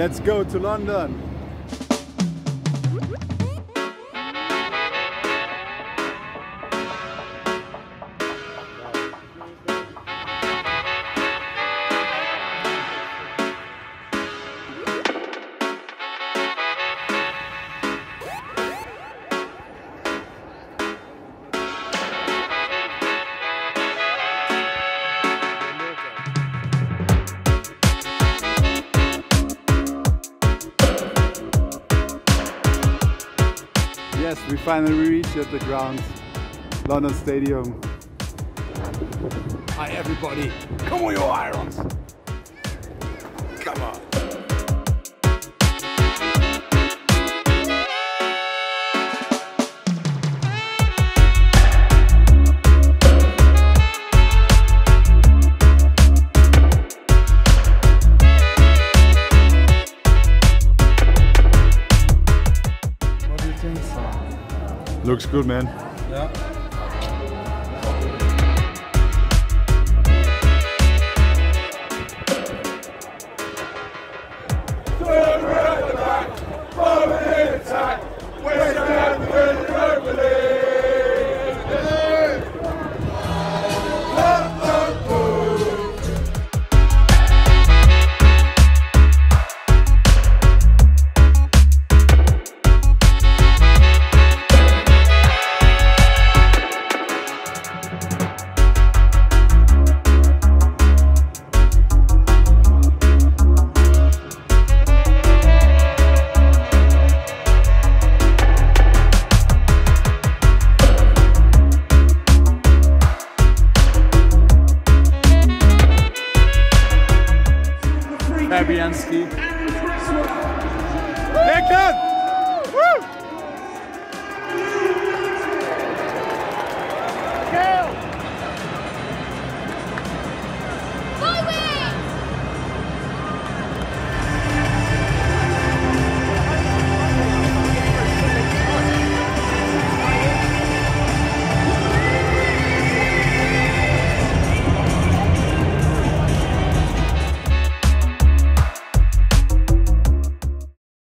Let's go to London! Yes, we finally reached at the ground, London Stadium. Hi everybody, come on your irons! Come on! Looks good, man. Yeah. Fabianski. Declan!